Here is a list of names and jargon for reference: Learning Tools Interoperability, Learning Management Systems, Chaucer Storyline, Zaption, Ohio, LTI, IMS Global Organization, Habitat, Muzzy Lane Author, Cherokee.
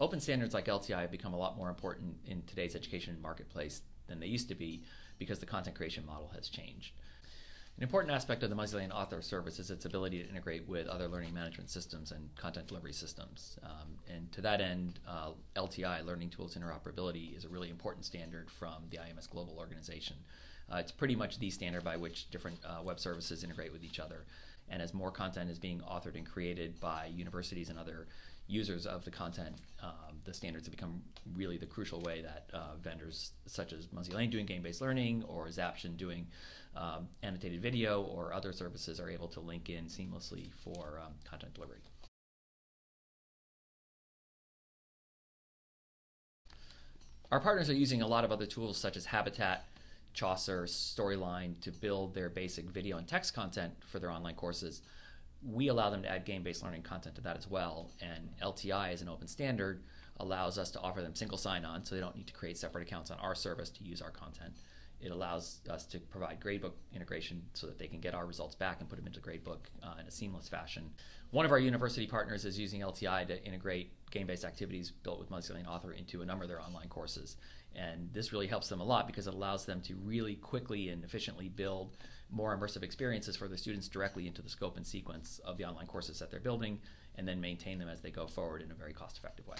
Open standards like LTI have become a lot more important in today's education marketplace than they used to be because the content creation model has changed. An important aspect of the Muzzy Lane Author service is its ability to integrate with other learning management systems and content delivery systems. And to that end, LTI, Learning Tools Interoperability, is a really important standard from the IMS Global Organization. It's pretty much the standard by which different web services integrate with each other. And as more content is being authored and created by universities and other users of the content, the standards have become really the crucial way that vendors such as Muzzy Lane doing game-based learning or Zaption doing annotated video or other services are able to link in seamlessly for content delivery. Our partners are using a lot of other tools such as Habitat, Chaucer, Storyline to build their basic video and text content for their online courses. We allow them to add game-based learning content to that as well, and LTI as an open standard allows us to offer them single sign-on, so they don't need to create separate accounts on our service to use our content. It allows us to provide gradebook integration so that they can get our results back and put them into the gradebook in a seamless fashion. One of our university partners is using LTI to integrate game-based activities built with Muzzy Lane Author into a number of their online courses. And this really helps them a lot because it allows them to really quickly and efficiently build more immersive experiences for their students directly into the scope and sequence of the online courses that they're building, and then maintain them as they go forward in a very cost-effective way.